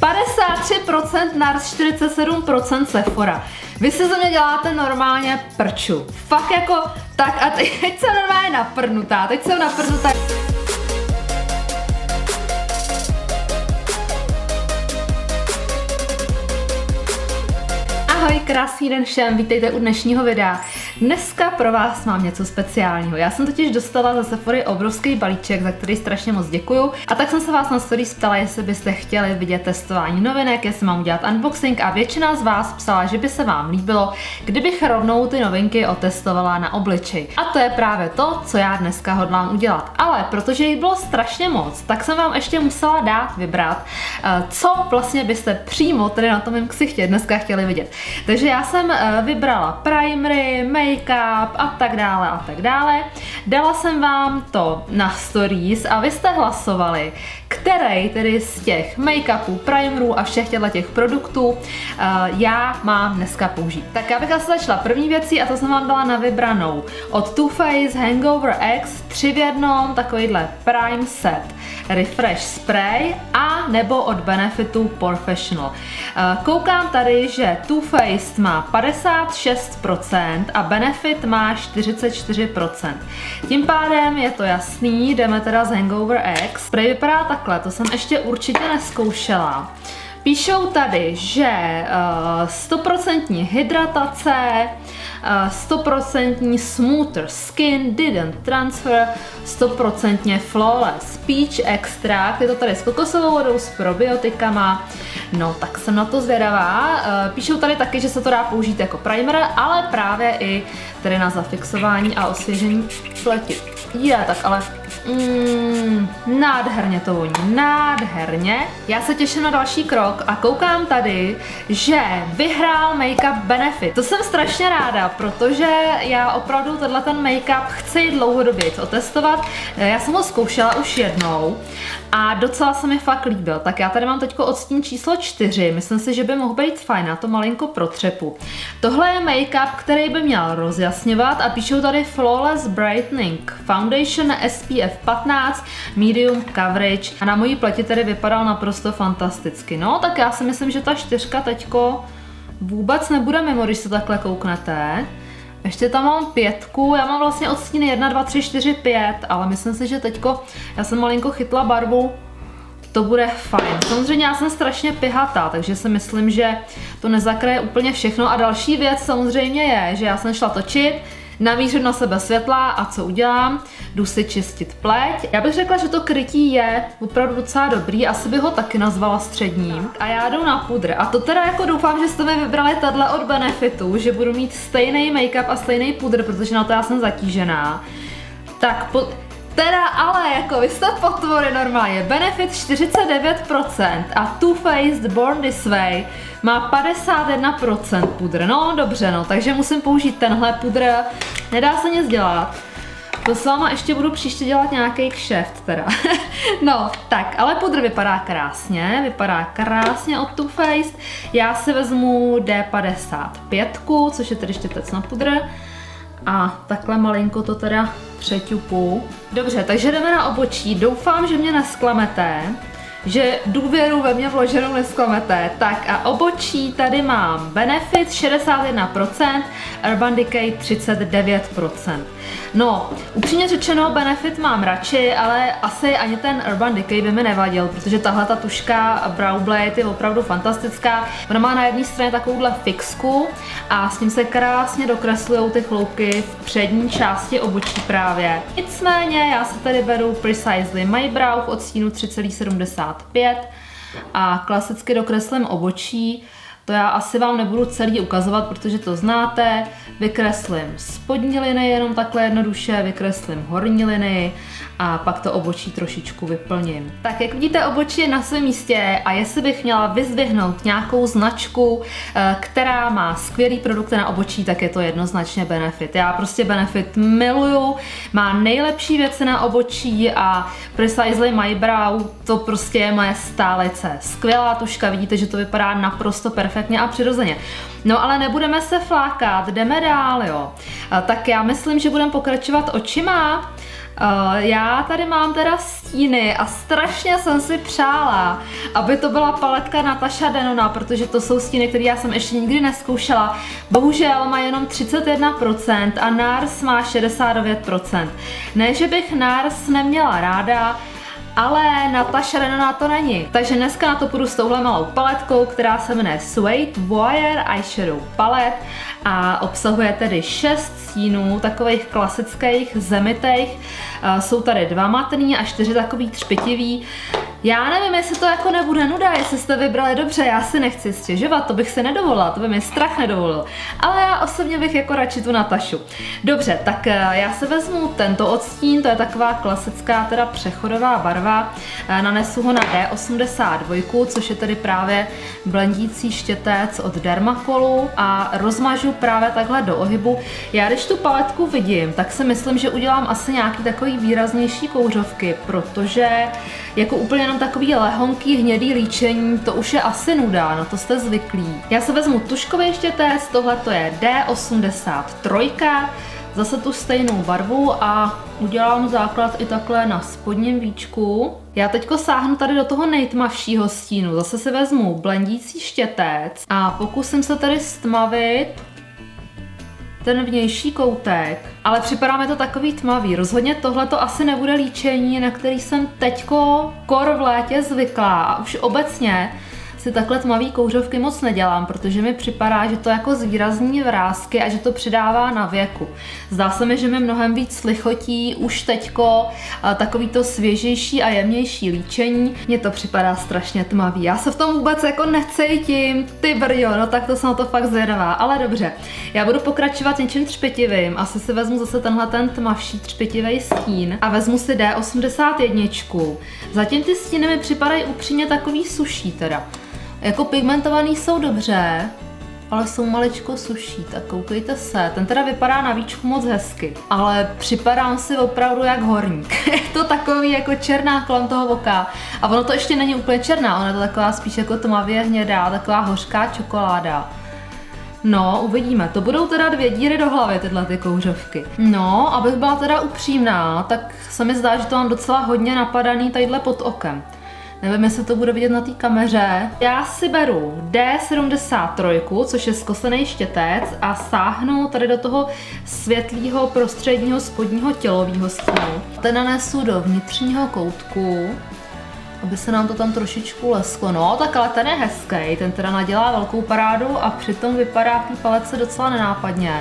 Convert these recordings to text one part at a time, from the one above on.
53% na 47% Sephora. Vy si ze mě děláte normálně prču. Fakt jako tak a teď jsem normálně naprnutá, teď jsem naprnutá. Ahoj, krásný den všem, vítejte u dnešního videa. Dneska pro vás mám něco speciálního. Já jsem totiž dostala ze Sephory obrovský balíček, za který strašně moc děkuju. A tak jsem se vás na stories ptala, jestli byste chtěli vidět testování novinek, jestli mám udělat unboxing a většina z vás psala, že by se vám líbilo, kdybych rovnou ty novinky otestovala na obličej. A to je právě to, co já dneska hodlám udělat. Ale protože jich bylo strašně moc, tak jsem vám ještě musela dát vybrat, co vlastně byste přímo tady na tom mém ksichtě dneska chtěli vidět. Takže já jsem vybrala primery, make-up a tak dále a tak dále. Dala jsem vám to na stories a vy jste hlasovali, který tedy z těch make-upů, primerů a všech těch produktů já mám dneska použít. Tak já bych asi začala první věcí a to jsem vám dala na vybranou. Od Too Faced Hangover X 3 v 1 takovýhle Prime Set Refresh Spray a nebo od Benefitu Professional. Koukám tady, že Too Faced má 56% a Benefit má 44%. Tím pádem je to jasný, jdeme teda z Hangover X. Spray vypadá tak. To jsem ještě určitě nezkoušela. Píšou tady, že 100% hydratace, 100% smoother skin, didn't transfer, 100% flawless peach extract, je to tady s kokosovou vodou, s probiotikama, no tak jsem na to zvědavá. Píšou tady taky, že se to dá použít jako primer, ale právě i tedy na zafixování a osvěžení pleti. Je, tak ale nádherně to voní, nádherně. Já se těším na další krok a koukám tady, že vyhrál make-up Benefit. To jsem strašně ráda, protože já opravdu tenhle ten make-up chci dlouhodobě otestovat. Já jsem ho zkoušela už jednou a docela se mi fakt líbil. Tak já tady mám teďko odstín číslo 4, myslím si, že by mohl být fajn, na to malinko protřepu. Tohle je make-up, který by měl rozjasňovat a píšou tady Flawless Brightening Foundation SPF 15 Medium Coverage a na mojí pleti tedy vypadal naprosto fantasticky. No tak já si myslím, že ta 4 teďko vůbec nebude mimo, když se takhle kouknete. Ještě tam mám 5, já mám vlastně odstíny 1, 2, 3, 4, 5, ale myslím si, že teďko já jsem malinko chytla barvu, to bude fajn. Samozřejmě já jsem strašně pihatá, takže si myslím, že to nezakraje úplně všechno a další věc samozřejmě je, že já jsem šla točit, namířím na sebe světla a co udělám? Jdu si čistit pleť. Já bych řekla, že to krytí je opravdu docela dobrý, asi bych ho taky nazvala středním. A já jdu na pudr. A to teda jako doufám, že jste mi vybrali tahle od Benefitu, že budu mít stejný make-up a stejný pudr, protože na to já jsem zatížená. Tak po... Teda ale jako vy jste potvory normálně. Benefit 49% a Too Faced Born This Way má 51% pudr. No dobře, no, takže musím použít tenhle pudr. Nedá se nic dělat. To s váma ještě budu příště dělat nějaký kšeft teda. No, tak, ale pudr vypadá krásně od Too Faced. Já si vezmu D55, což je tedy štětec na pudr. A takhle malinko to teda přeťupu. Dobře, takže jdeme na obočí. Doufám, že mě nesklamete, že důvěru ve mě vloženou nesklamete. Tak a obočí tady mám Benefit 61%, Urban Decay 39%. No, upřímně řečeno Benefit mám radši, ale asi ani ten Urban Decay by mi nevadil, protože tahle ta tuška Brow Blade je opravdu fantastická. Ona má na jedné straně takovouhle fixku a s tím se krásně dokreslují ty chloupky v přední části obočí právě. Nicméně já se tady beru Precisely My Brow v odstínu 3,75 a klasicky dokreslím obočí. To já asi vám nebudu celý ukazovat, protože to znáte. Vykreslím spodní linii, jenom takhle jednoduše, vykreslím horní linii a pak to obočí trošičku vyplním. Tak jak vidíte, obočí je na svém místě a jestli bych měla vyzdvihnout nějakou značku, která má skvělý produkty na obočí, tak je to jednoznačně Benefit. Já prostě Benefit miluju, má nejlepší věci na obočí a Precisely My Brow, to prostě je moje stálice. Skvělá tuška, vidíte, že to vypadá naprosto perfektně a přirozeně. No ale nebudeme se flákat, jdeme dál, jo. Tak já myslím, že budeme pokračovat očima. Já tady mám teda stíny a strašně jsem si přála, aby to byla paletka Natasha Denona, protože to jsou stíny, které já jsem ještě nikdy nezkoušela. Bohužel má jenom 31% a NARS má 69%. Ne, že bych NARS neměla ráda, ale Natasha Denona to není. Takže dneska na to půjdu s touhle malou paletkou, která se jmenuje Suede Wire Eyeshadow Palette a obsahuje tedy 6 stínů, takových klasických, zemitých. Jsou tady 2 matný a 4 takový třpitivý. Já nevím, jestli to jako nebude nuda, jestli jste vybrali dobře, já si nechci stěžovat, to bych se nedovolila, to by mi strach nedovolil. Ale já osobně bych jako radši tu Natashu. Dobře, tak já se vezmu tento odstín, to je taková klasická teda přechodová barva. Nanesu ho na D82, což je tedy právě blendící štětec od Dermacolu a rozmažu právě takhle do ohybu. Já když tu paletku vidím, tak si myslím, že udělám asi nějaký takový výraznější kouřovky, protože jako úplně jenom takový lehonký hnědý líčení, to už je asi nuda, no to jste zvyklí. Já se vezmu tuškový štětec, tohle to je D83, zase tu stejnou barvu a udělám základ i takhle na spodním víčku. Já teďko sáhnu tady do toho nejtmavšího stínu, zase si vezmu blendící štětec a pokusím se tady stmavit ten vnější koutek, ale připadá mi to takový tmavý. Rozhodně tohle to asi nebude líčení, na který jsem teďko kor v létě zvyklá a už obecně si takhle tmavý kouřovky moc nedělám, protože mi připadá, že to jako zvýrazní vrásky a že to přidává na věku. Zdá se mi, že mi mnohem víc lichotí už teďko takovýto svěžejší a jemnější líčení. Mně to připadá strašně tmavý. Já se v tom vůbec jako necítím. Ty brjo, no tak to jsem na to fakt zvědavá, ale dobře. Já budu pokračovat něčím třpitivým. Asi si vezmu zase tenhle ten tmavší třpitivý stín a vezmu si D81. Zatím ty stíny mi připadají upřímně takový suší teda. Jako pigmentovaný jsou dobře, ale jsou maličko suší, tak koukejte se. Ten teda vypadá na víčku moc hezky, ale připadám si opravdu jak horník. Je to takový jako černá kolem toho oka. A ono to ještě není úplně černá, ona je to taková spíš jako tmavě hnědá, taková hořká čokoláda. No, uvidíme. To budou teda 2 díry do hlavy, tyhle ty kouřovky. No, abych byla teda upřímná, tak se mi zdá, že to mám docela hodně napadaný tadyhle pod okem. Nevím, jestli to bude vidět na té kameře. Já si beru D73, což je zkosený štětec a sáhnu tady do toho světlého prostředního spodního tělového stínu. Ten nanesu do vnitřního koutku, aby se nám to tam trošičku lesklo. No, tak ale ten je hezký, ten teda nadělá velkou parádu a přitom vypadá v té paletce docela nenápadně.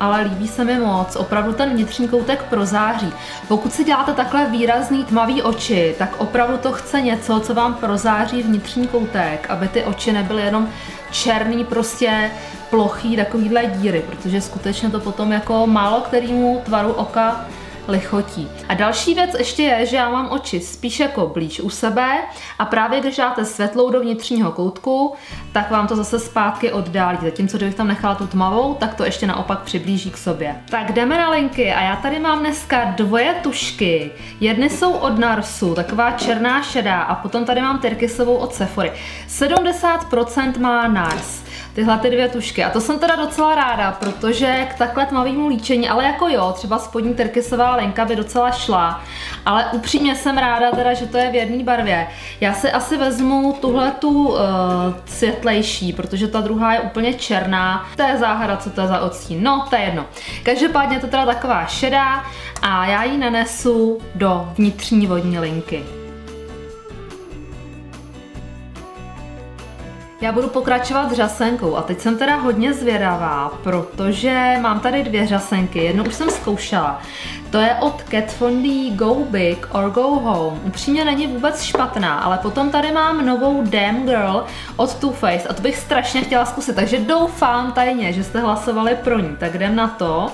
Ale líbí se mi moc, opravdu ten vnitřní koutek prozáří. Pokud si děláte takhle výrazný tmavý oči, tak opravdu to chce něco, co vám prozáří vnitřní koutek, aby ty oči nebyly jenom černý, prostě plochý, takovýhle díry, protože skutečně to potom jako málo kterému tvaru oka lichotí. A další věc ještě je, že já mám oči spíš jako blíž u sebe a právě když dáte světlou do vnitřního koutku, tak vám to zase zpátky oddálí. Zatímco kdybych tam nechala tu tmavou, tak to ještě naopak přiblíží k sobě. Tak jdeme na linky a já tady mám dneska 2 tušky. Jedny jsou od Narsu, taková černá šedá a potom tady mám tyrkysovou od Sephory. 70% má Nars. Tyhle ty 2 tušky. A to jsem teda docela ráda, protože k takhle tmavému líčení, ale jako jo, třeba spodní tyrkysová linka by docela šla, ale upřímně jsem ráda teda, že to je v jedné barvě. Já si asi vezmu tuhle tu světlejší, protože ta druhá je úplně černá. To je záhada, co to je za odstín. No, to je jedno. Každopádně to teda taková šedá a já ji nanesu do vnitřní vodní linky. Já budu pokračovat řasenkou a teď jsem teda hodně zvědavá, protože mám tady 2 řasenky, jednu už jsem zkoušela. To je od Kat Von D Go Big or Go Home. Upřímně není vůbec špatná, ale potom tady mám novou Damn Girl od Too Faced a to bych strašně chtěla zkusit, takže doufám tajně, že jste hlasovali pro ní, tak jdem na to.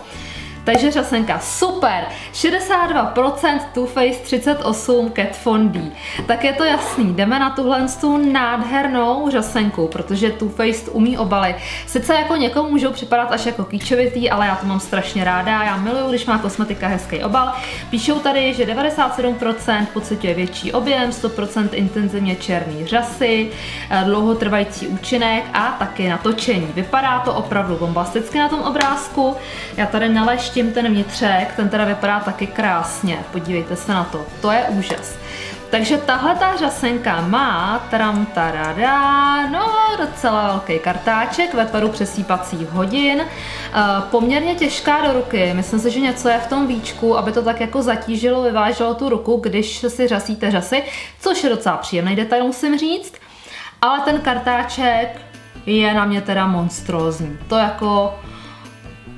Takže řasenka super, 62% Too Faced, 38% Kat Von D. Tak je to jasný, jdeme na tuhle tu nádhernou řasenku, protože Too Faced umí obaly. Sice jako někomu můžou připadat až jako kýčovitý, ale já to mám strašně ráda, já miluju, když má kosmetika hezký obal. Píšou tady, že 97% pocituje větší objem, 100% intenzivně černý řasy, dlouhotrvající účinek a taky natočení. Vypadá to opravdu bombasticky na tom obrázku, já tady naleštím pouštím ten vnitřek, ten teda vypadá taky krásně, podívejte se na to, to je úžas. Takže tahle ta řasenka má docela velký kartáček ve tvaru přesýpacích hodin, poměrně těžká do ruky, myslím si, že něco je v tom víčku, aby to tak jako zatížilo, vyváželo tu ruku, když si řasíte řasy, což je docela příjemný detail, musím říct, ale ten kartáček je na mě teda monstrózní, to jako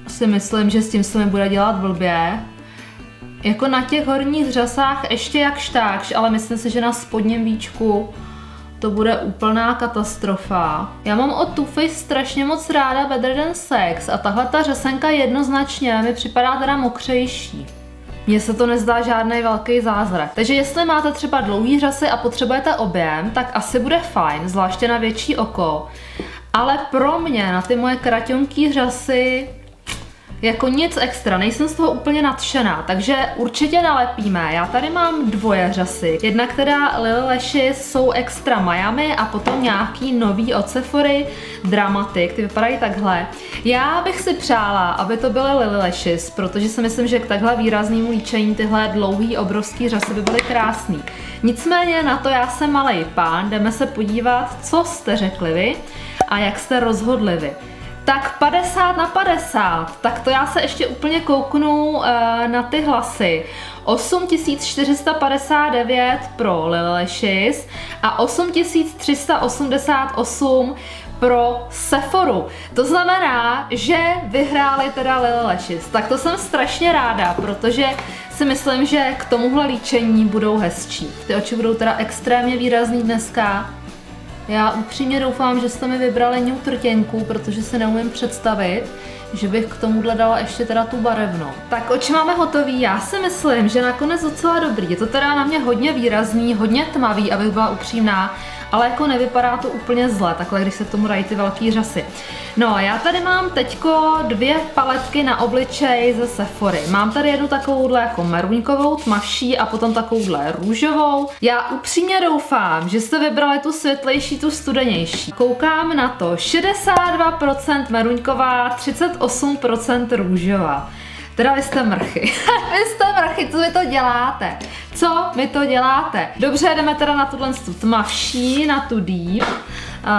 si myslím, že s tím se mi bude dělat blbě. Jako na těch horních řasách ještě jakž takž, ale myslím si, že na spodním víčku to bude úplná katastrofa. Já mám od Too Faced strašně moc ráda Better Than Sex a tahle ta řasenka jednoznačně mi připadá teda mokřejší. Mně se to nezdá žádný velký zázrak. Takže jestli máte třeba dlouhý řasy a potřebujete objem, tak asi bude fajn, zvláště na větší oko. Ale pro mě na ty moje kratonký řasy jako nic extra, nejsem z toho úplně nadšená, takže určitě nalepíme. Já tady mám dvoje řasy. Jedna, která Lily Lashes jsou extra Miami a potom nějaký nový od Sephory Dramatic, ty vypadají takhle. Já bych si přála, aby to byly Lily Lashes, protože si myslím, že k takhle výraznému líčení tyhle dlouhý obrovský řasy by byly krásný. Nicméně na to já jsem malej pán, jdeme se podívat, co jste řekli vy a jak jste rozhodli vy. Tak 50 na 50, tak to já se ještě úplně kouknu na ty hlasy. 8459 pro Lily Lashes a 8388 pro Sephoru. To znamená, že vyhráli teda Lily Lashes. Tak to jsem strašně ráda, protože si myslím, že k tomuhle líčení budou hezčí. Ty oči budou teda extrémně výrazný dneska. Já upřímně doufám, že jste mi vybrali nějakou trtěnku, protože si neumím představit, že bych k tomuhle dala ještě teda tu barevnou. Tak oči máme hotový, já si myslím, že nakonec docela dobrý. Je to teda na mě hodně výrazný, hodně tmavý, abych byla upřímná, ale jako nevypadá to úplně zle, takhle když se k tomu dají ty velký řasy. No a já tady mám teďko dvě paletky na obličej ze Sephory. Mám tady jednu takovouhle jako meruňkovou, tmavší a potom takovouhle růžovou. Já upřímně doufám, že jste vybrali tu světlejší, tu studenější. Koukám na to, 62% meruňková, 38% růžová. Teda vy jste mrchy. Vy jste mrchy, co vy to děláte? Co mi to děláte? Dobře, jdeme teda na tuhle tmavší, na tu deep.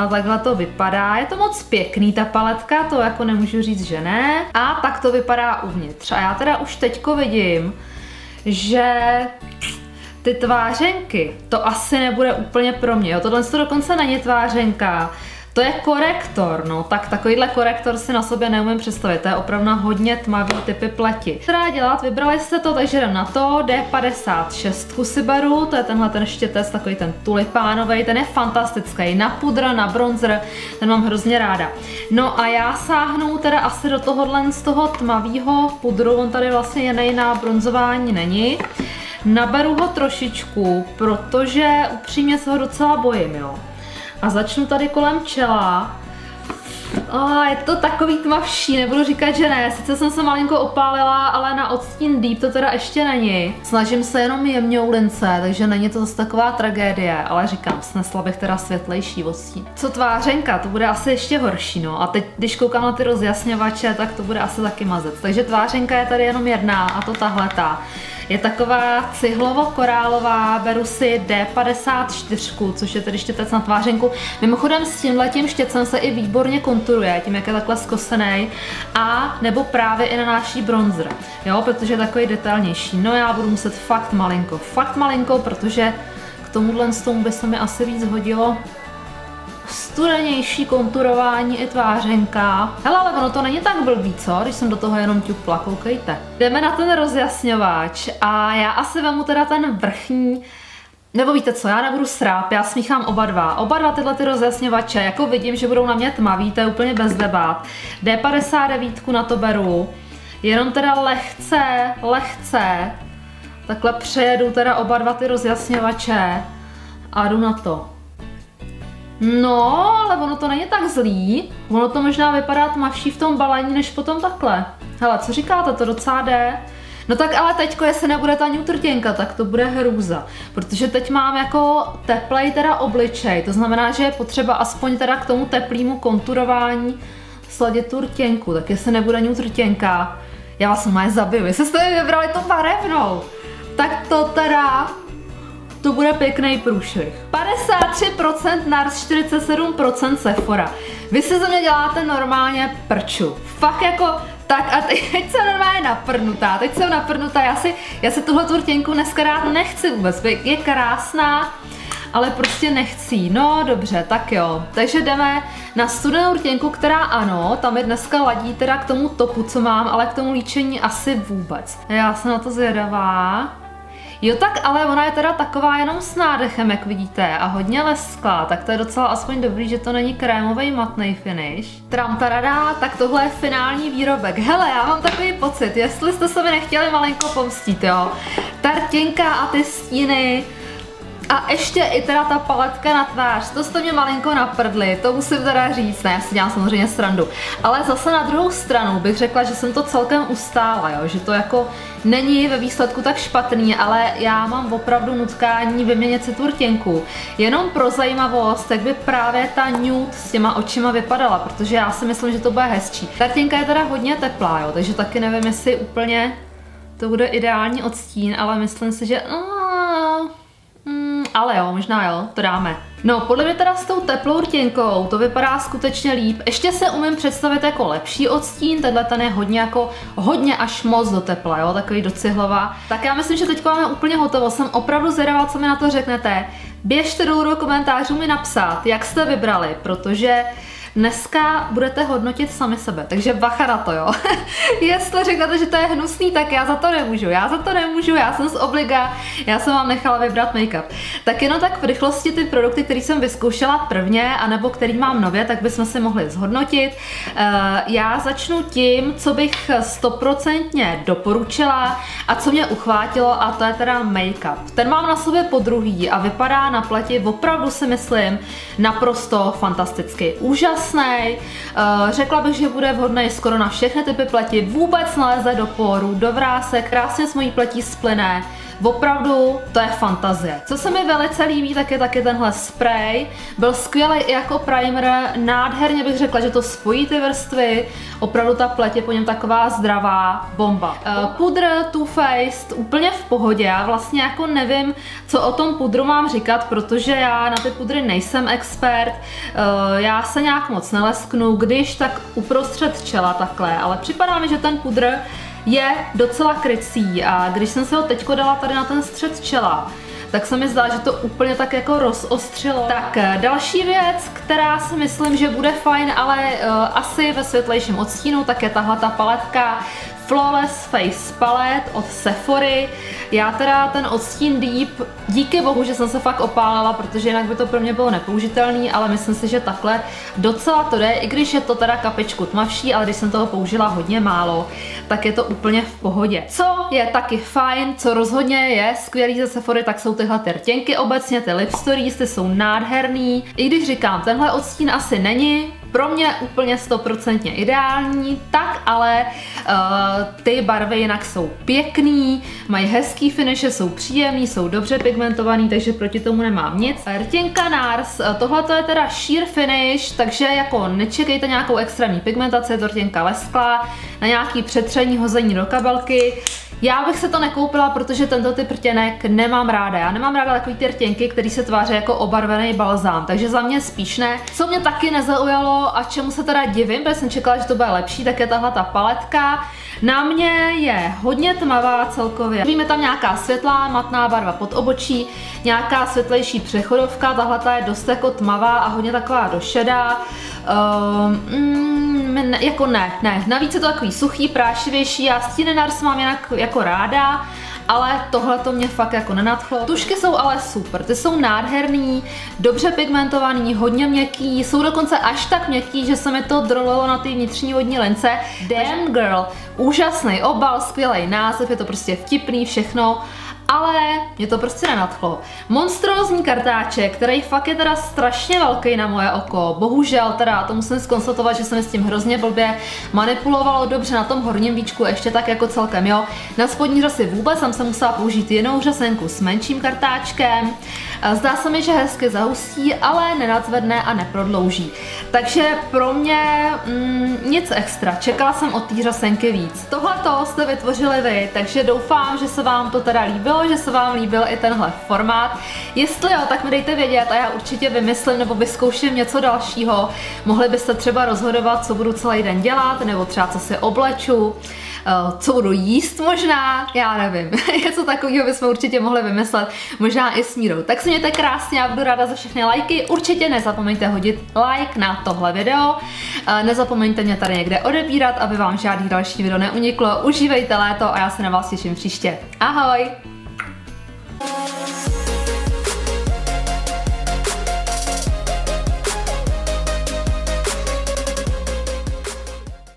Takhle to vypadá, je to moc pěkný ta paletka, to jako nemůžu říct, že ne. A tak to vypadá uvnitř. A já teda už teďko vidím, že ty tvářenky, to asi nebude úplně pro mě. Jo, tohle to dokonce není tvářenka. To je korektor, no tak takovýhle korektor si na sobě neumím představit, to je opravdu hodně tmavý typy pleti. Která dělat, vybrali jste to, takže jdem na to, D56 si beru, to je tenhle ten štětec, takový ten tulipánovej, ten je fantastický, na pudr, na bronzer, ten mám hrozně ráda. No a já sáhnu teda asi do tohohle z toho tmavého pudru, on tady vlastně jiný na bronzování není. Naberu ho trošičku, protože upřímně se ho docela bojím, jo. A začnu tady kolem čela. Je to takový tmavší, nebudu říkat, že ne. Sice jsem se malinko opálila, ale na odstín deep to teda ještě není. Snažím se jenom jemňou lince, takže není to zase taková tragédie, ale říkám, snesla bych teda světlejší odstín. Co tvářenka, to bude asi ještě horší, no. A teď, když koukám na ty rozjasňovače, tak to bude asi taky mazec. Takže tvářenka je tady jenom jedna a to tahletá. Je taková cihlovo-korálová, beru si D54, což je tedy štětec na tvářenku. Mimochodem s tímhletím štětcem se i výborně konturuje, tím jak je takhle skosený, a nebo právě i nanáší bronzer, jo, protože je takový detailnější. No já budu muset fakt malinko, protože k tomuhle z tomu by se mi asi víc hodilo studenější konturování i tvářenka. Hele, ale ono to není tak blbý, co? Když jsem do toho jenom ťupla, koukejte. Jdeme na ten rozjasňovač a já asi vemu teda ten vrchní, nebo víte co, já nebudu sráp, já smíchám oba dva tyhle ty rozjasňovače, jako vidím, že budou na mě tmavý, to je úplně bez debat. D59 na to beru, jenom teda lehce, takhle přejedu teda oba dva ty rozjasňovače a jdu na to. No, ale ono to není tak zlý. Ono to možná vypadá tmavší v tom balení, než potom takhle. Hele, co říkáte, to docela jde. No tak ale teďko, jestli nebude ta neutrtěnka, tak to bude hrůza. Protože teď mám jako teplej teda obličej, to znamená, že je potřeba aspoň teda k tomu teplýmu konturování sladit tu rtěnku. Tak jestli nebude neutrtěnka, Já vás má zabiju, jestli jste mi vybrali tu barevnou. Tak to teda, to bude pěkný průšvih. 53% NARS, 47% Sephora. Vy si ze mě děláte normálně prču. Fakt jako, tak a teď jsem normálně naprnutá, já si tuhle turtěnku dneska rád nechci vůbec, je krásná, ale prostě nechci. No dobře, tak jo. Takže jdeme na studenou rtěnku, která ano, tam je dneska ladí teda k tomu topu, co mám, ale k tomu líčení asi vůbec. Já jsem na to zvědavá. Jo tak, ale ona je teda taková jenom s nádechem, jak vidíte, a hodně lesklá, tak to je docela aspoň dobrý, že to není krémový matný finish. Tramtarada, tak tohle je finální výrobek. Hele, já mám takový pocit, jestli jste se mi nechtěli malinko pomstít, jo. Ta rtěnka a ty stíny, a ještě i teda ta paletka na tvář, to jste mě malinko naprdli, to musím teda říct, ne, já si dělám samozřejmě srandu. Ale zase na druhou stranu bych řekla, že jsem to celkem ustála, jo? Že to jako není ve výsledku tak špatný, ale já mám opravdu nutkání vyměnit si tu rtěnku. Jenom pro zajímavost, jak by právě ta nude s těma očima vypadala, protože já si myslím, že to bude hezčí. Ta rtěnka je teda hodně teplá, jo? Takže taky nevím, jestli úplně to bude ideální odstín, ale myslím si, že... ale jo, možná jo, to dáme. No, podle mě teda s tou teplou rtěnkou to vypadá skutečně líp. Ještě se umím představit jako lepší odstín, tenhle ten je hodně jako, hodně až moc do tepla, jo, takový do cihlová. Tak já myslím, že teď máme úplně hotovo, jsem opravdu zvědavá, co mi na to řeknete. Běžte dolů do komentářů mi napsat, jak jste vybrali, protože dneska budete hodnotit sami sebe, takže bacha na to, jo. Jestli řeknete, že to je hnusný, tak já za to nemůžu, já jsem z obliga, já jsem vám nechala vybrat make-up. Tak jenom tak v rychlosti ty produkty, které jsem vyzkoušela prvně, anebo který mám nově, tak bychom si mohli zhodnotit. Já začnu tím, co bych 100% doporučila a co mě uchvátilo, a to je teda make-up. Ten mám na sobě podruhý a vypadá na pleti opravdu si myslím naprosto fantasticky. Úžasný. Řekla bych, že bude vhodný skoro na všechny typy pleti, vůbec neleze do pórů, do vrásek, krásně s mojí pletí splyne, opravdu to je fantazie. Co se mi velice líbí, tak je taky tenhle spray, byl skvělý i jako primer, nádherně bych řekla, že to spojí ty vrstvy, opravdu ta pleť je po něm taková zdravá bomba. Pudr Too Faced úplně v pohodě, já vlastně jako nevím, co o tom pudru mám říkat, protože já na ty pudry nejsem expert, já se nějak moc nelesknu, když tak uprostřed čela takhle, ale připadá mi, že ten pudr je docela krycí a když jsem se ho teďko dala tady na ten střed čela, tak se mi zdá, že to úplně tak jako rozostřilo. Tak další věc, která si myslím, že bude fajn, ale asi ve světlejším odstínu, tak je tahle ta paletka Flawless Face Palette od Sephory. Já teda ten odstín Deep, díky bohu, že jsem se fakt opálila, protože jinak by to pro mě bylo nepoužitelný, ale myslím si, že takhle docela to jde, i když je to teda kapičku tmavší, ale když jsem toho použila hodně málo, tak je to úplně v pohodě. Co je taky fajn, co rozhodně je skvělý ze Sephory, tak jsou tyhle ty rtěnky obecně, ty lip stories, ty jsou nádherný. I když říkám, tenhle odstín asi není pro mě úplně 100% ideální, tak ale ty barvy jinak jsou pěkný, mají hezký finiše, jsou příjemný, jsou dobře pigmentovaný, takže proti tomu nemám nic. Rtěnka NARS, tohle je teda sheer finish, takže jako nečekejte nějakou extrémní pigmentaci, je to rtěnka lesklá, na nějaký přetření, hození do kabelky. Já bych se to nekoupila, protože tento typ rtěnek nemám ráda. Já nemám ráda takový ty rtěnky, který se tváří jako obarvený balzám, takže za mě spíš ne. Co mě taky nezaujalo a čemu se teda divím, protože jsem čekala, že to bude lepší, tak je tahle ta paletka. Na mě je hodně tmavá celkově. Víme tam nějaká světlá, matná barva pod obočí, nějaká světlejší přechodovka, tahle ta je dost jako tmavá a hodně taková došedá. Jako ne. Navíc je to takový suchý, prášivější, já stíny NARS mám jinak jako ráda, ale tohle to mě fakt jako nenadchlo. Tušky jsou ale super, ty jsou nádherný, dobře pigmentovaný, hodně měkký, jsou dokonce až tak měkký, že se mi to drolilo na ty vnitřní vodní lince. Damn Girl, úžasný obal, skvělý název, je to prostě vtipný všechno. ale mě to prostě nenadchlo. Monstrózní kartáček, který fakt je teda strašně velký na moje oko. Bohužel teda, to musím zkonstatovat, že jsem s tím hrozně blbě manipulovalo, dobře na tom horním víčku ještě tak jako celkem, jo. Na spodní řasy vůbec jsem se musela použít jinou řasenku s menším kartáčkem. Zdá se mi, že hezky zahustí, ale nenadzvedne a neprodlouží. Takže pro mě nic extra, čekala jsem od té řasenky víc. Tohleto jste vytvořili vy, takže doufám, že se vám to teda líbilo, že se vám líbil i tenhle formát. Jestli jo, tak mi dejte vědět a já určitě vymyslím nebo vyzkouším něco dalšího. Mohli byste třeba rozhodovat, co budu celý den dělat, nebo třeba co si obleču, co budu jíst možná, já nevím. Něco takového bychom určitě mohli vymyslet, možná i s Mírou. Tak se mějte krásně, já budu ráda za všechny lajky. Určitě nezapomeňte hodit like na tohle video. Nezapomeňte mě tady někde odebírat, aby vám žádný další video neuniklo. Užívejte léto a já se na vás těším příště. Ahoj!